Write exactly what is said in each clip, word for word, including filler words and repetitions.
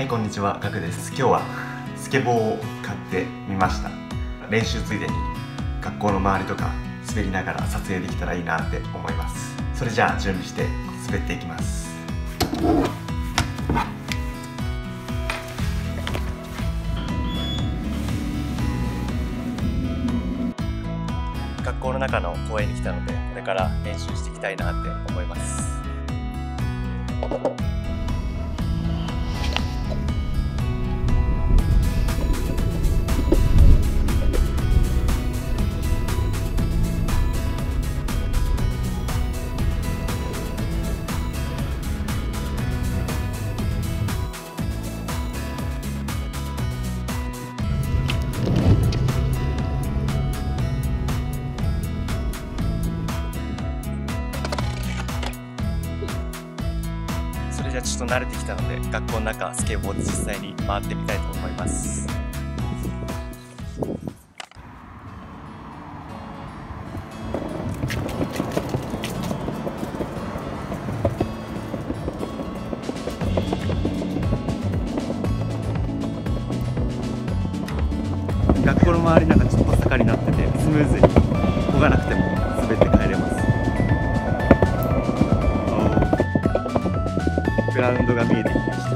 はい、こんにちは、ガクです。今日はスケボーを買ってみました。練習ついでに学校の周りとか滑りながら撮影できたらいいなって思います。それじゃあ準備して滑っていきます。学校の中の公園に来たので、これから練習していきたいなって思います。ちょっと慣れてきたので、学校の中スケボーで実際に回ってみたいと思います。学校の周りなんかちょっと坂になってて、スムーズに漕がなくても滑って帰れます。グラウンドが見えてきました。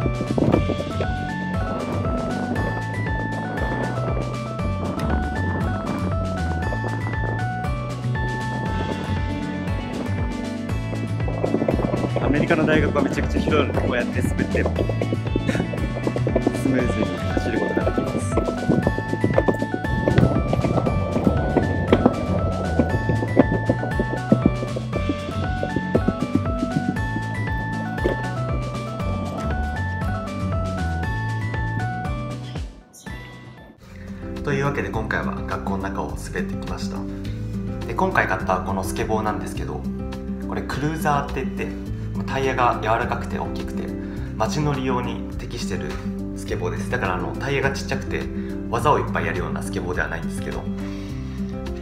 アメリカの大学はめちゃくちゃ広いので、こうやって滑ってもスムーズに走ることができます。というわけで、今回は学校の中を滑ってきました。で、今回買ったこのスケボーなんですけど、これクルーザーって言って、タイヤが柔らかくて大きくて街乗り用に適してるスケボーです。だからあのタイヤがちっちゃくて技をいっぱいやるようなスケボーではないんですけど、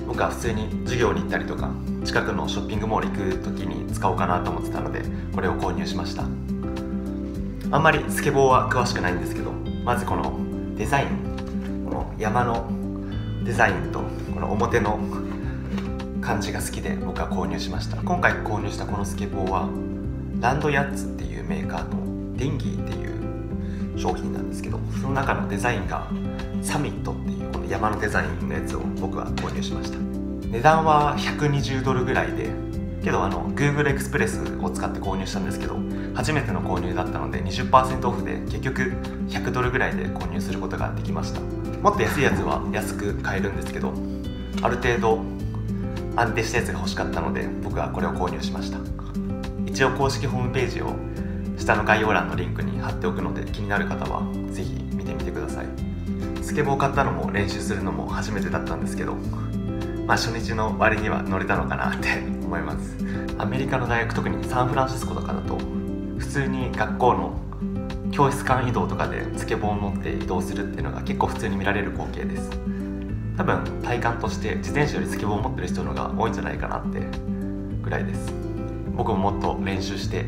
僕は普通に授業に行ったりとか近くのショッピングモール行く時に使おうかなと思ってたので、これを購入しました。あんまりスケボーは詳しくないんですけど、まずこのデザイン、山のデザインとこの表の感じが好きで僕は購入しました。今回購入したこのスケボーはランドヤッツっていうメーカーのディンギーっていう商品なんですけど、その中のデザインがサミットっていうこの山のデザインのやつを僕は購入しました。値段はひゃくにじゅうドルぐらいで、けどあの Google Express を使って購入したんですけど、初めての購入だったので にじゅっパーセント オフで結局ひゃくドルぐらいで購入することができました。もっと安いやつは安く買えるんですけど、ある程度安定したやつが欲しかったので僕はこれを購入しました。一応公式ホームページを下の概要欄のリンクに貼っておくので、気になる方はぜひ見てみてください。スケボー買ったのも練習するのも初めてだったんですけど、まあ初日の割には乗れたのかなって思います。アメリカの大学、特にサンフランシスコとかだと普通に学校の教室間移動とかでスケボーを乗って移動するっていうのが結構普通に見られる光景です。多分体感として自転車よりスケボーを持ってる人の方が多いんじゃないかなってぐらいです。僕ももっと練習して、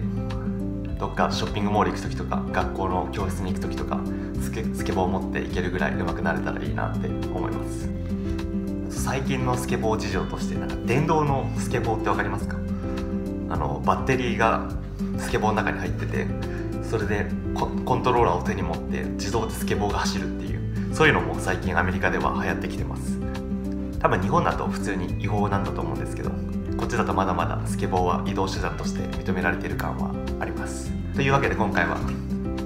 どっかショッピングモール行く時とか学校の教室に行く時とかスケ、スケボーを持って行けるぐらい上手くなれたらいいなって思います。最近のスケボー事情として、なんか電動のスケボーって分かりますか？あのバッテリーがスケボーの中に入ってて、それでコントローラーを手に持って自動でスケボーが走るっていう、そういうのも最近アメリカでは流行ってきてます。多分日本だと普通に違法なんだと思うんですけど、こっちだとまだまだスケボーは移動手段として認められている感はあります。というわけで、今回は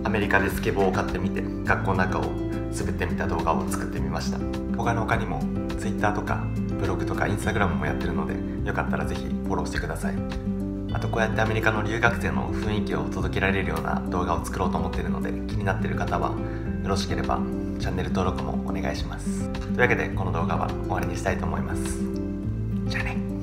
アメリカでスケボーを買ってみて学校の中を滑ってみた動画を作ってみました。他の他にも ツイッター とかブログとか インスタグラム もやってるので、よかったらぜひフォローしてください。あと、こうやってアメリカの留学生の雰囲気を届けられるような動画を作ろうと思っているので、気になっている方はよろしければチャンネル登録もお願いします。というわけで、この動画は終わりにしたいと思います。じゃあね。